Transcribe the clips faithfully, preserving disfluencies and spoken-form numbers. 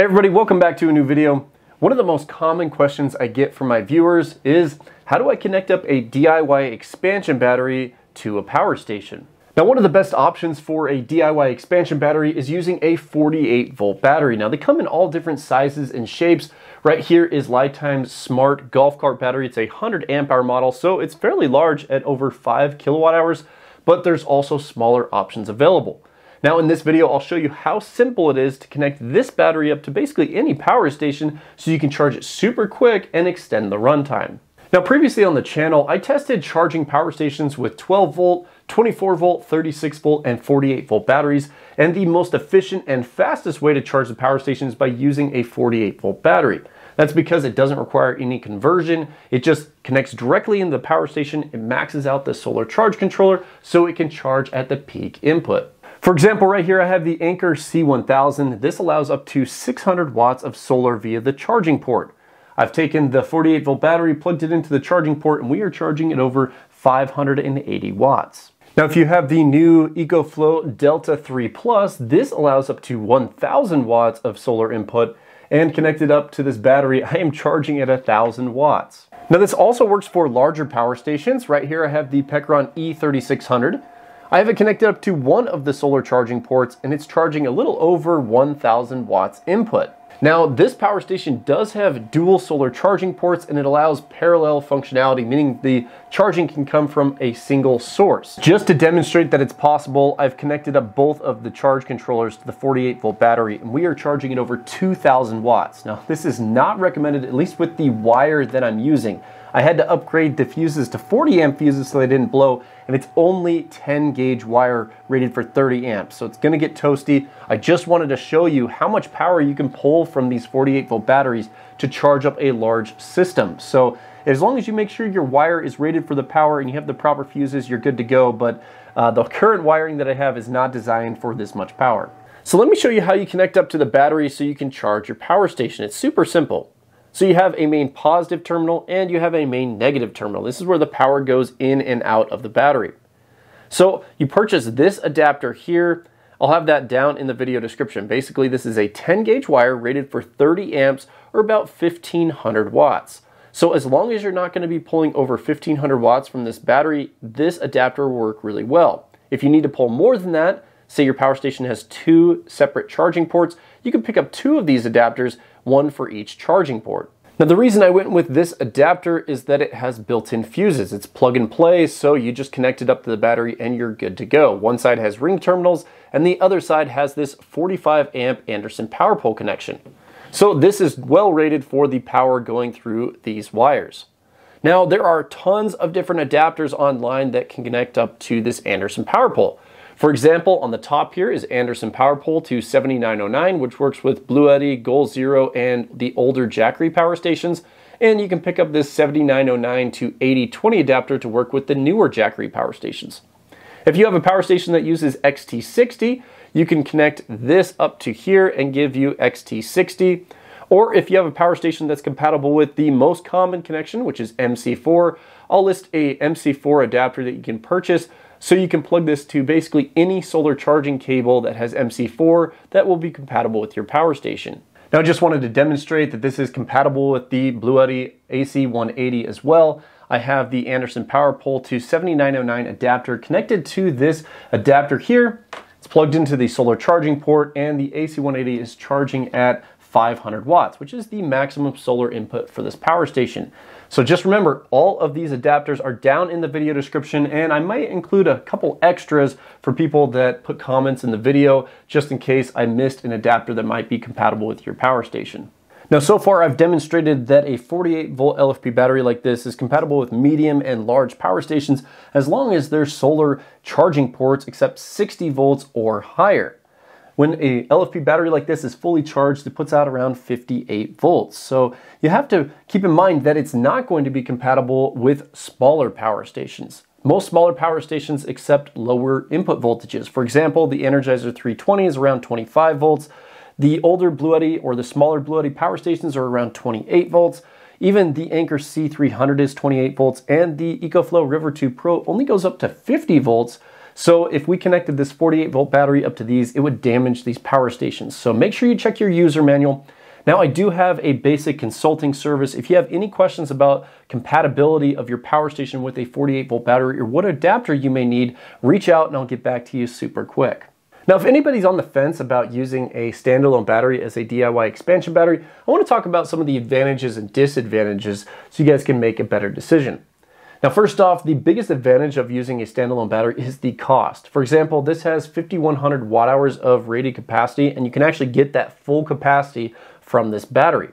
Hey everybody, welcome back to a new video. One of the most common questions I get from my viewers is, how do I connect up a D I Y expansion battery to a power station? Now, one of the best options for a D I Y expansion battery is using a forty-eight volt battery. Now, they come in all different sizes and shapes. Right here is LiTime's Smart Golf Cart battery. It's a one hundred amp hour model, so it's fairly large at over five kilowatt hours, but there's also smaller options available. Now, in this video, I'll show you how simple it is to connect this battery up to basically any power station so you can charge it super quick and extend the runtime. Now, previously on the channel, I tested charging power stations with twelve volt, twenty-four volt, thirty-six volt, and forty-eight volt batteries, and the most efficient and fastest way to charge the power station is by using a forty-eight volt battery. That's because it doesn't require any conversion. It just connects directly into the power station. It maxes out the solar charge controller so it can charge at the peak input. For example, right here I have the Anker C one thousand. This allows up to six hundred watts of solar via the charging port. I've taken the forty-eight volt battery, plugged it into the charging port, and we are charging at over five hundred eighty watts. Now, if you have the new EcoFlow Delta three plus, this allows up to one thousand watts of solar input, and connected up to this battery, I am charging at one thousand watts. Now, this also works for larger power stations. Right here I have the Pecron E thirty-six hundred. I have it connected up to one of the solar charging ports, and it's charging a little over one thousand watts input. Now, this power station does have dual solar charging ports, and it allows parallel functionality, meaning the charging can come from a single source. Just to demonstrate that it's possible, I've connected up both of the charge controllers to the forty-eight volt battery, and we are charging at over two thousand watts. Now, this is not recommended, at least with the wire that I'm using. I had to upgrade the fuses to forty amp fuses so they didn't blow, and it's only ten gauge wire rated for thirty amps, so it's gonna get toasty. I just wanted to show you how much power you can pull from these forty-eight volt batteries to charge up a large system. So as long as you make sure your wire is rated for the power and you have the proper fuses, you're good to go, but uh, the current wiring that I have is not designed for this much power. So let me show you how you connect up to the battery so you can charge your power station. It's super simple. So you have a main positive terminal and you have a main negative terminal. This is where the power goes in and out of the battery. So you purchase this adapter here. I'll have that down in the video description. Basically, this is a ten gauge wire rated for thirty amps or about fifteen hundred watts. So as long as you're not going to be pulling over fifteen hundred watts from this battery, this adapter will work really well. If you need to pull more than that, say your power station has two separate charging ports, you can pick up two of these adapters, one for each charging port. Now, the reason I went with this adapter is that it has built-in fuses. It's plug and play, so you just connect it up to the battery and you're good to go. One side has ring terminals and the other side has this forty-five amp Anderson PowerPole connection. So this is well rated for the power going through these wires. Now, there are tons of different adapters online that can connect up to this Anderson PowerPole. For example, on the top here is Anderson PowerPole to seventy-nine oh nine, which works with Bluetti, Goal Zero, and the older Jackery power stations. And you can pick up this seventy-nine oh nine to eighty twenty adapter to work with the newer Jackery power stations. If you have a power station that uses X T sixty, you can connect this up to here and give you X T sixty. Or if you have a power station that's compatible with the most common connection, which is M C four, I'll list a M C four adapter that you can purchase. So you can plug this to basically any solar charging cable that has M C four that will be compatible with your power station. Now, I just wanted to demonstrate that this is compatible with the Bluetti A C one eighty as well. I have the Anderson PowerPole to seventy-nine oh nine adapter connected to this adapter here. It's plugged into the solar charging port, and the A C one eighty is charging at five hundred watts, which is the maximum solar input for this power station. So just remember, all of these adapters are down in the video description, and I might include a couple extras for people that put comments in the video, just in case I missed an adapter that might be compatible with your power station. Now, so far I've demonstrated that a forty-eight volt L F P battery like this is compatible with medium and large power stations as long as they're solar charging ports except sixty volts or higher. When a L F P battery like this is fully charged, it puts out around fifty-eight volts. So you have to keep in mind that it's not going to be compatible with smaller power stations. Most smaller power stations accept lower input voltages. For example, the Energizer three twenty is around twenty-five volts. The older Bluetti or the smaller Bluetti power stations are around twenty-eight volts. Even the Anker C three hundred is twenty-eight volts, and the EcoFlow River two Pro only goes up to fifty volts. So if we connected this forty-eight volt battery up to these, it would damage these power stations. So make sure you check your user manual. Now I do have a basic consulting service. If you have any questions about compatibility of your power station with a forty-eight volt battery or what adapter you may need, reach out and I'll get back to you super quick. Now, if anybody's on the fence about using a standalone battery as a D I Y expansion battery, I want to talk about some of the advantages and disadvantages so you guys can make a better decision. Now, first off, the biggest advantage of using a standalone battery is the cost. For example, this has fifty-one hundred watt hours of rated capacity, and you can actually get that full capacity from this battery.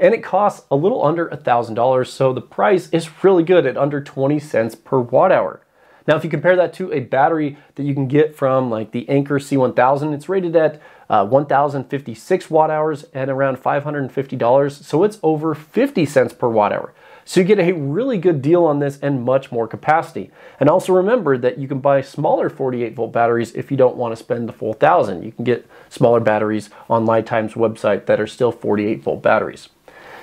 And it costs a little under a thousand dollars, so the price is really good at under twenty cents per watt hour. Now, if you compare that to a battery that you can get from like the Anker C one thousand, it's rated at uh, one thousand fifty-six watt hours and around five hundred fifty dollars, so it's over fifty cents per watt hour. So you get a really good deal on this and much more capacity. And also remember that you can buy smaller forty-eight volt batteries if you don't want to spend the full thousand. You can get smaller batteries on LiTime's website that are still forty-eight volt batteries.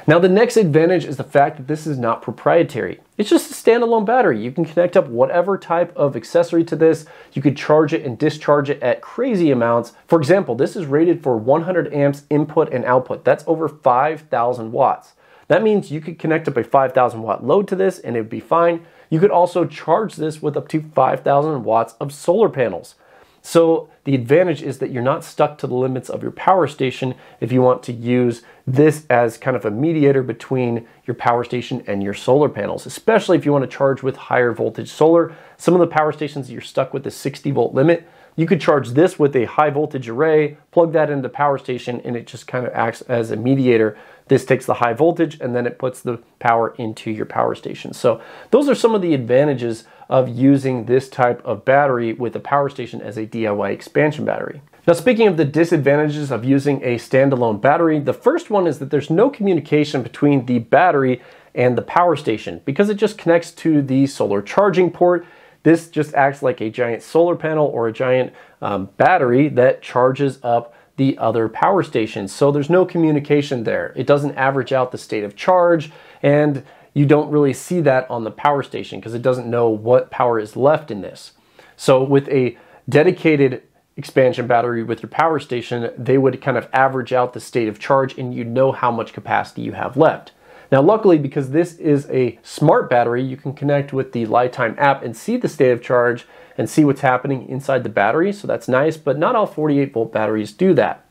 Now, the next advantage is the fact that this is not proprietary. It's just a standalone battery. You can connect up whatever type of accessory to this. You could charge it and discharge it at crazy amounts. For example, this is rated for one hundred amps input and output. That's over five thousand watts. That means you could connect up a five thousand watt load to this and it'd be fine. You could also charge this with up to five thousand watts of solar panels. So the advantage is that you're not stuck to the limits of your power station if you want to use this as kind of a mediator between your power station and your solar panels, especially if you want to charge with higher voltage solar. Some of the power stations you're stuck with the sixty volt limit, you could charge this with a high voltage array, plug that into the power station, and it just kind of acts as a mediator. This takes the high voltage and then it puts the power into your power station. So those are some of the advantages of using this type of battery with a power station as a D I Y expansion battery. Now, speaking of the disadvantages of using a standalone battery, the first one is that there's no communication between the battery and the power station because it just connects to the solar charging port. This just acts like a giant solar panel or a giant um, battery that charges up the other power stations. So there's no communication there. It doesn't average out the state of charge, and you don't really see that on the power station because it doesn't know what power is left in this. So with a dedicated expansion battery with your power station, they would kind of average out the state of charge and you know how much capacity you have left. Now, luckily, because this is a smart battery, you can connect with the LiTime app and see the state of charge and see what's happening inside the battery. So that's nice, but not all forty-eight volt batteries do that.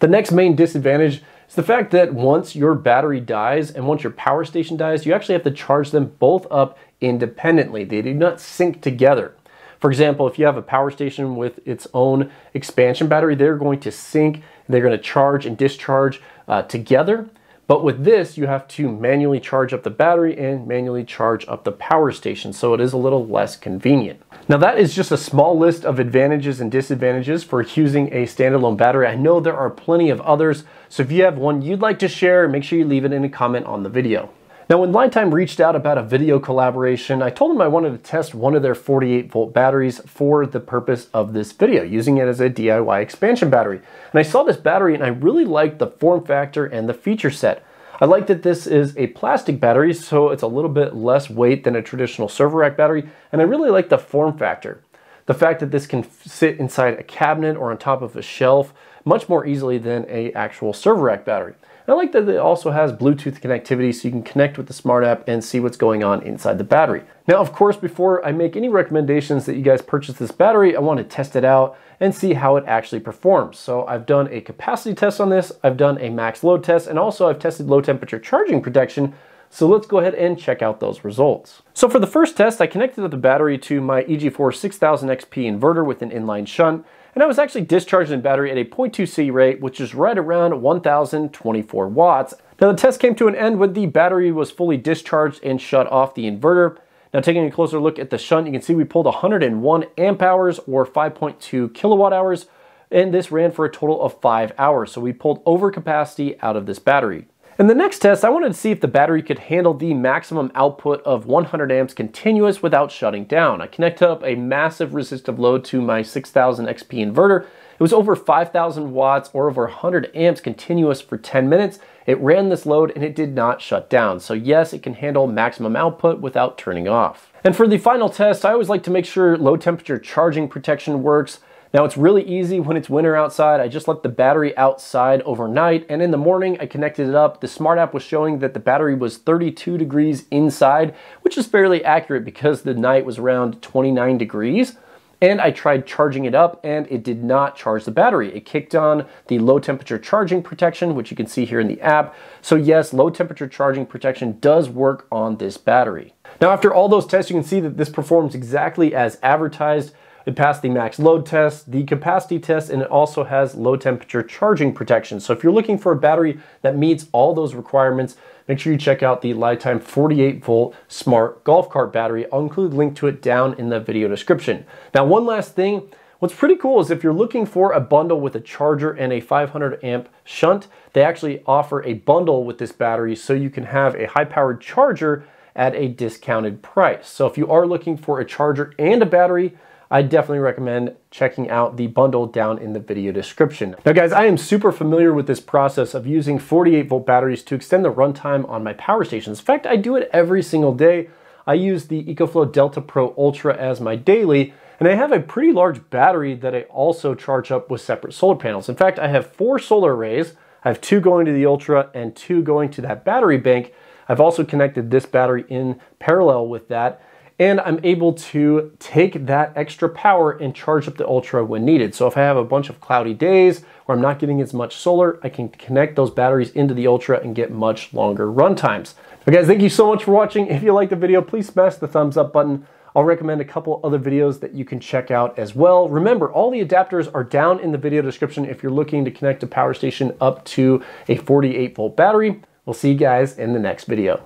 The next main disadvantage is the fact that once your battery dies and once your power station dies, you actually have to charge them both up independently. They do not sync together. For example, if you have a power station with its own expansion battery, they're going to sync, they're going to charge and discharge uh, together. But with this, you have to manually charge up the battery and manually charge up the power station, so it is a little less convenient. Now, that is just a small list of advantages and disadvantages for using a standalone battery. I know there are plenty of others, so if you have one you'd like to share, make sure you leave it in a comment on the video. Now, when LiTime reached out about a video collaboration, I told them I wanted to test one of their forty-eight volt batteries for the purpose of this video, using it as a D I Y expansion battery. And I saw this battery and I really liked the form factor and the feature set. I like that this is a plastic battery, so it's a little bit less weight than a traditional server rack battery, and I really like the form factor. The fact that this can sit inside a cabinet or on top of a shelf much more easily than an actual server rack battery. And I like that it also has Bluetooth connectivity, so you can connect with the smart app and see what's going on inside the battery. Now, of course, before I make any recommendations that you guys purchase this battery, I want to test it out and see how it actually performs. So I've done a capacity test on this, I've done a max load test, and also I've tested low temperature charging protection. So let's go ahead and check out those results. So for the first test, I connected up the battery to my E G four six thousand X P inverter with an inline shunt, and I was actually discharging the battery at a zero point two C rate, which is right around one thousand twenty-four watts. Now, the test came to an end when the battery was fully discharged and shut off the inverter. Now, taking a closer look at the shunt, you can see we pulled one hundred one amp hours or five point two kilowatt hours, and this ran for a total of five hours. So we pulled over capacity out of this battery. In the next test, I wanted to see if the battery could handle the maximum output of one hundred amps continuous without shutting down. I connected up a massive resistive load to my six thousand X P inverter. It was over five thousand watts or over one hundred amps continuous for ten minutes. It ran this load and it did not shut down. So yes, it can handle maximum output without turning off. And for the final test, I always like to make sure low temperature charging protection works. Now it's really easy when it's winter outside. I just left the battery outside overnight, and in the morning I connected it up. The smart app was showing that the battery was thirty-two degrees inside, which is fairly accurate because the night was around twenty-nine degrees. And I tried charging it up and it did not charge the battery. It kicked on the low temperature charging protection, which you can see here in the app. So yes, low temperature charging protection does work on this battery. Now after all those tests, you can see that this performs exactly as advertised. It passed the max load test, the capacity test, and it also has low temperature charging protection. So if you're looking for a battery that meets all those requirements, make sure you check out the LiTime forty-eight volt smart golf cart battery. I'll include a link to it down in the video description. Now, one last thing. What's pretty cool is if you're looking for a bundle with a charger and a five hundred amp shunt, they actually offer a bundle with this battery so you can have a high-powered charger at a discounted price. So if you are looking for a charger and a battery, I definitely recommend checking out the bundle down in the video description. Now guys, I am super familiar with this process of using forty-eight volt batteries to extend the runtime on my power stations. In fact, I do it every single day. I use the EcoFlow Delta Pro Ultra as my daily, and I have a pretty large battery that I also charge up with separate solar panels. In fact, I have four solar arrays. I have two going to the Ultra and two going to that battery bank. I've also connected this battery in parallel with that, and I'm able to take that extra power and charge up the Ultra when needed. So if I have a bunch of cloudy days where I'm not getting as much solar, I can connect those batteries into the Ultra and get much longer run times. But guys, thank you so much for watching. If you liked the video, please smash the thumbs up button. I'll recommend a couple other videos that you can check out as well. Remember, all the adapters are down in the video description if you're looking to connect a power station up to a forty-eight volt battery. We'll see you guys in the next video.